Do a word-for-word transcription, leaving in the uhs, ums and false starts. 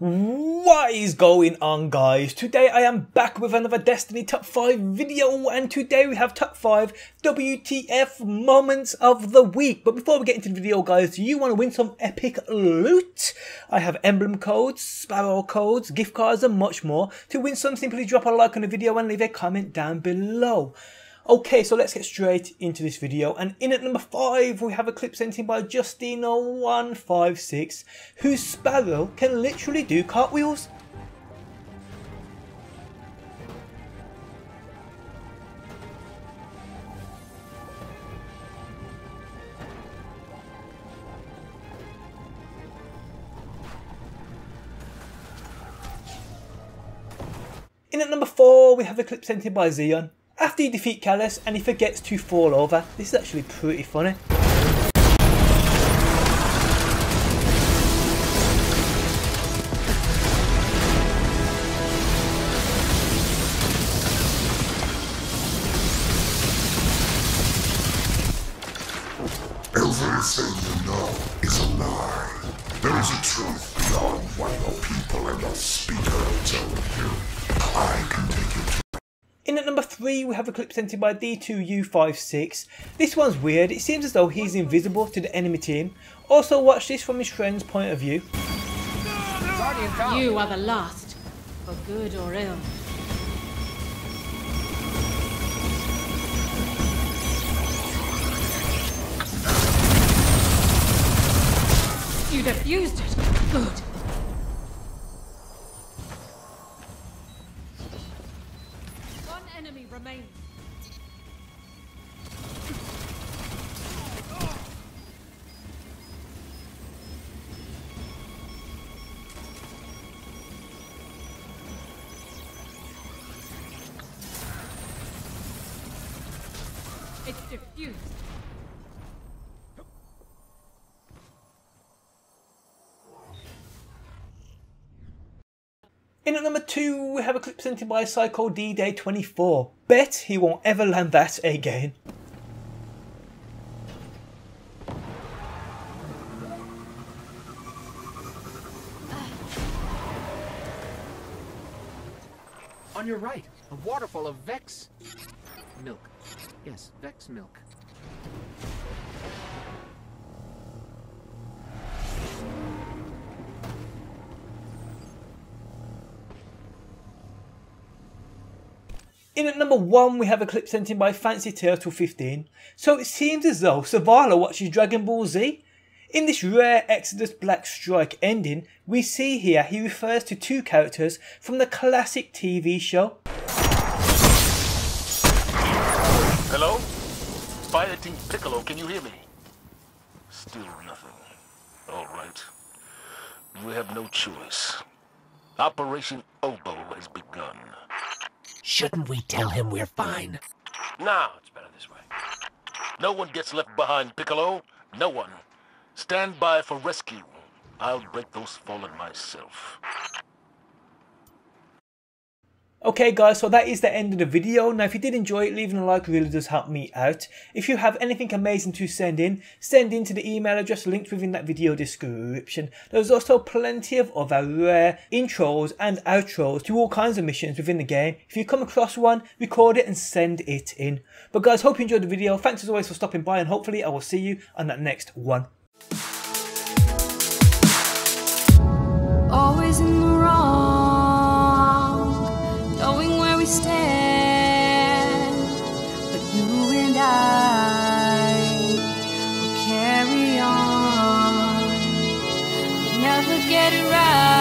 What is going on, guys? Today I am back with another Destiny top five video, and today we have top five W T F moments of the week. But before we get into the video, guys, you want to win some epic loot? I have emblem codes, sparrow codes, gift cards and much more. To win some, simply drop a like on the video and leave a comment down below. Okay, so let's get straight into this video, and in at number five we have a clip sent in by Justino one five six, whose sparrow can literally do cartwheels. In at number four we have a clip sent in by Zeon. After you defeat Kallus and he forgets to fall over, this is actually pretty funny. Everything you know is a lie. There is a truth beyond what your people and your speaker tell you. I can take you to. In at number three we have a clip sent in by D two U five six. This one's weird, it seems as though he's invisible to the enemy team. Also watch this from his friend's point of view. You are the last, for good or ill. You defused it, good. Remain. It's diffused. In at number two, we have a clip sent in by Psycho D Day twenty-four. Bet he won't ever land that again. On your right, a waterfall of Vex milk. Yes, Vex milk. In at number one we have a clip sent in by Fancy Turtle fifteen. So it seems as though Zavala watches Dragon Ball Z. In this rare Exodus Black strike ending, we see here he refers to two characters from the classic T V show. Hello? Spider Team Piccolo, can you hear me? Still nothing. Alright. We have no choice. Operation Oboe has begun. Shouldn't we tell him we're fine? No, it's better this way. No one gets left behind, Piccolo. No one. Stand by for rescue. I'll break those fallen myself. Okay guys, so that is the end of the video. Now if you did enjoy it, leaving a like really does help me out. If you have anything amazing to send in, send in to the email address linked within that video description. There's also plenty of other rare intros and outros to all kinds of missions within the game. If you come across one, record it and send it in. But guys, hope you enjoyed the video. Thanks as always for stopping by, and hopefully I will see you on that next one. Always in the wrong. Stand, but you and I will carry on. We never get it right.